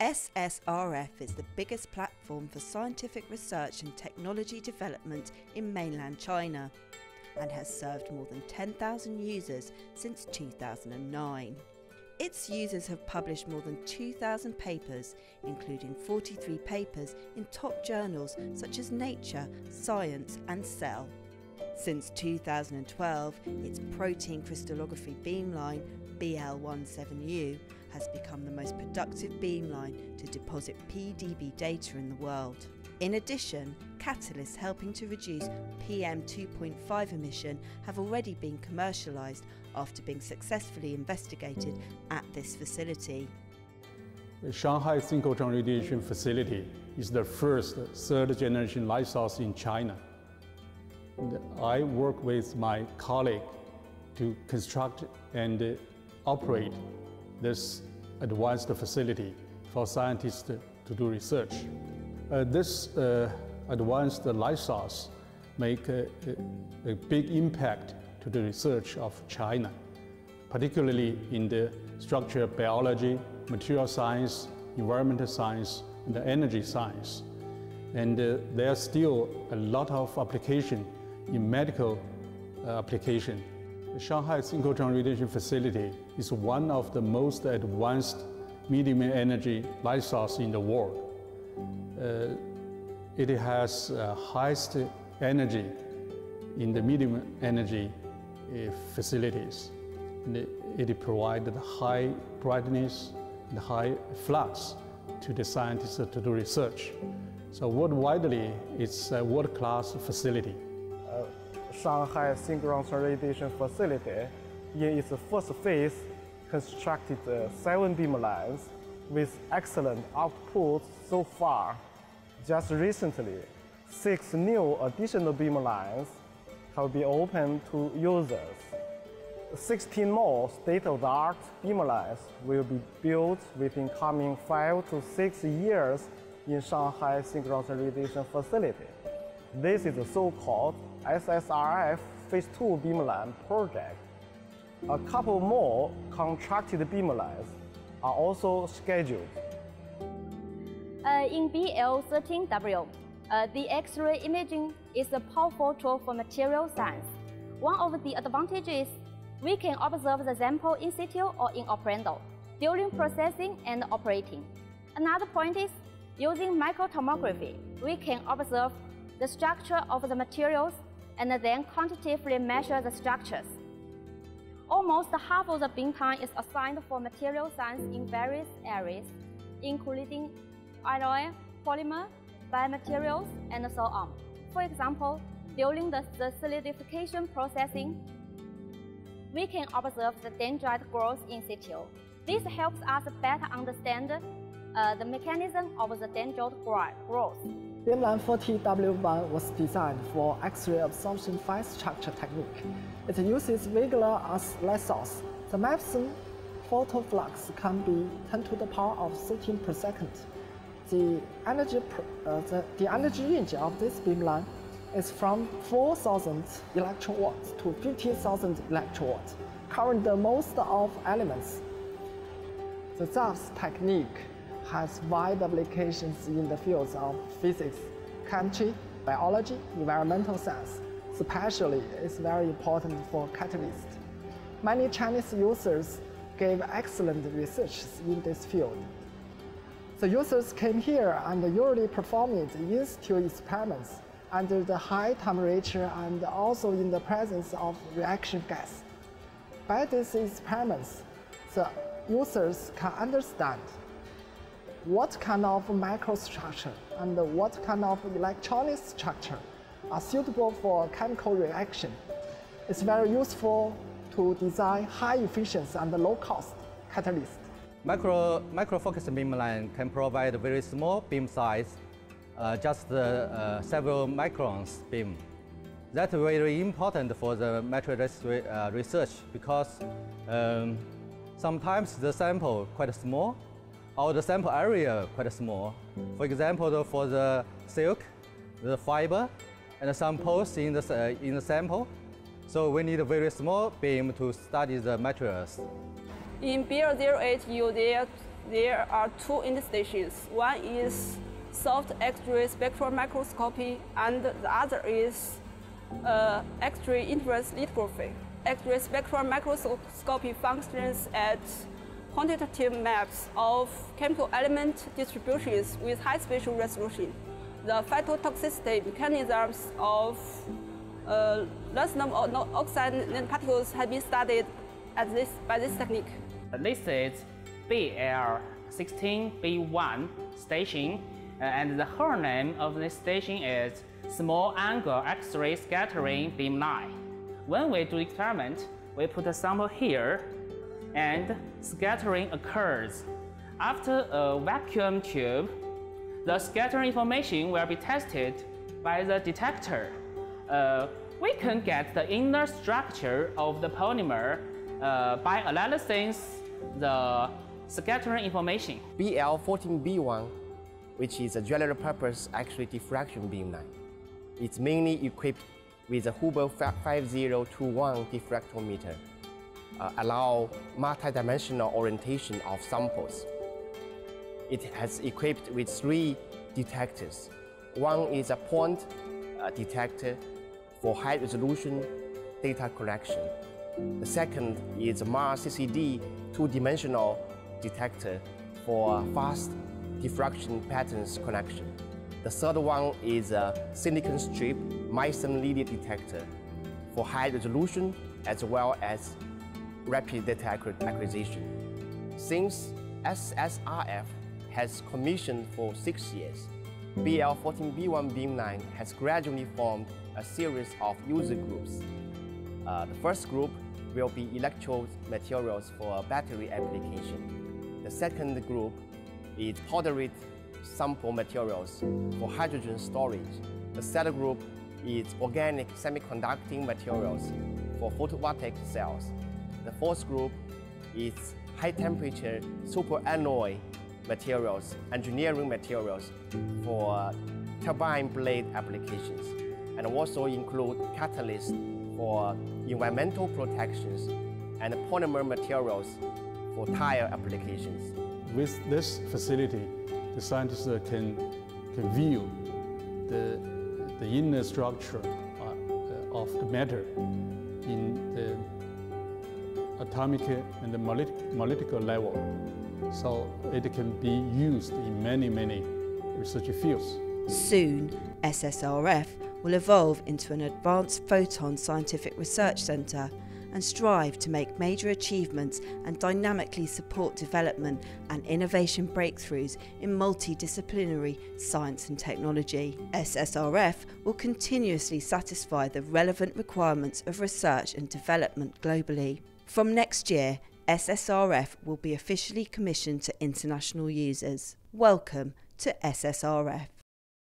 SSRF is the biggest platform for scientific research and technology development in mainland China and has served more than 10,000 users since 2009. Its users have published more than 2,000 papers, including 43 papers in top journals such as Nature, Science and Cell. Since 2012, its protein crystallography beamline, BL17U, has become the most productive beamline to deposit PDB data in the world. In addition, catalysts helping to reduce PM2.5 emission have already been commercialised after being successfully investigated at this facility. The Shanghai Synchrotron Radiation Facility is the first third-generation light source in China. I work with my colleague to construct and operate this advanced facility for scientists to do research. This advanced light source make a big impact to the research of China, particularly in the structural biology, material science, environmental science, and the energy science. And there's still a lot of application in medical application. The Shanghai Synchrotron Radiation Facility is one of the most advanced medium energy light source in the world. It has highest energy in the medium energy facilities. And it provided high brightness and high flux to the scientists to do research. So worldwide, it's a world-class facility. Shanghai Synchrotron Radiation Facility, in its first phase, constructed 7 beam lines with excellent output so far. Just recently, 6 new additional beam lines have been opened to users. 16 more state-of-the-art beam lines will be built within coming 5 to 6 years in Shanghai Synchrotron Radiation Facility. This is the so-called SSRF Phase 2 beamline project. A couple more contracted beamlines are also scheduled. In BL13W, the X-ray imaging is a powerful tool for material science. One of the advantages, we can observe the sample in situ or in operando during processing and operating. Another point is, using microtomography, we can observe the structure of the materials and then quantitatively measure the structures. Almost half of the beamtime is assigned for material science in various areas, including alloy, polymer, biomaterials, and so on. For example, during the solidification processing, we can observe the dendrite growth in situ. This helps us better understand the mechanism of the dendrite growth. BL40W1 was designed for X-ray absorption fine structure technique. It uses regular as light source. The maximum photo flux can be 10 to the power of 13 per second. The energy range of this beamline is from 4,000 electron watts to 50,000 electron watts, covering the most of elements. The ZAFS technique has wide applications in the fields of physics, chemistry, biology, environmental science. Especially, it's very important for catalysts. Many Chinese users gave excellent research in this field. The users came here and usually performed in-situ experiments under the high temperature and also in the presence of reaction gas. By these experiments, the users can understand what kind of microstructure and what kind of electronic structure are suitable for chemical reaction. It's very useful to design high efficiency and low-cost catalysts. Microfocused beamline can provide a very small beam size, just several microns beam. That's very important for the material research because sometimes the sample quite small, or the sample area quite small. For example, for the silk, the fiber, and some pores in the sample. So we need a very small beam to study the materials. In BR08U, there there are two indices. One is soft X-ray spectral microscopy, and the other is X-ray interference lithography. X-ray spectral microscopy functions at quantitative maps of chemical element distributions with high spatial resolution, the phytotoxicity mechanisms of platinum oxide nanoparticles have been studied at by this technique. This is BL16B1 station, and the whole name of this station is small angle X-ray scattering beam line. When we do experiment, we put a sample here, and scattering occurs. After a vacuum tube, the scattering information will be tested by the detector. We can get the inner structure of the polymer by analyzing the scattering information. BL14B1, which is a general purpose X-ray diffraction beamline, it's mainly equipped with a Huber 5021 diffractometer. Allow multi-dimensional orientation of samples. It has equipped with three detectors. One is a point detector for high-resolution data collection. The second is a MAR CCD two-dimensional detector for fast diffraction patterns collection. The third one is a silicon strip Meissen linear detector for high-resolution as well as rapid data acquisition. Since SSRF has commissioned for 6 years, BL14B1 beamline has gradually formed a series of user groups. The first group will be electrode materials for battery application. The second group is powdered sample materials for hydrogen storage. The third group is organic semiconducting materials for photovoltaic cells. The fourth group is high-temperature superalloy materials, engineering materials for turbine blade applications, and also include catalysts for environmental protections and polymer materials for tire applications. With this facility, the scientists can view the inner structure of the matter in the atomic and the molecular level, so it can be used in many research fields. Soon, SSRF will evolve into an advanced photon scientific research centre and strive to make major achievements and dynamically support development and innovation breakthroughs in multidisciplinary science and technology. SSRF will continuously satisfy the relevant requirements of research and development globally. From next year, SSRF will be officially commissioned to international users. Welcome to SSRF.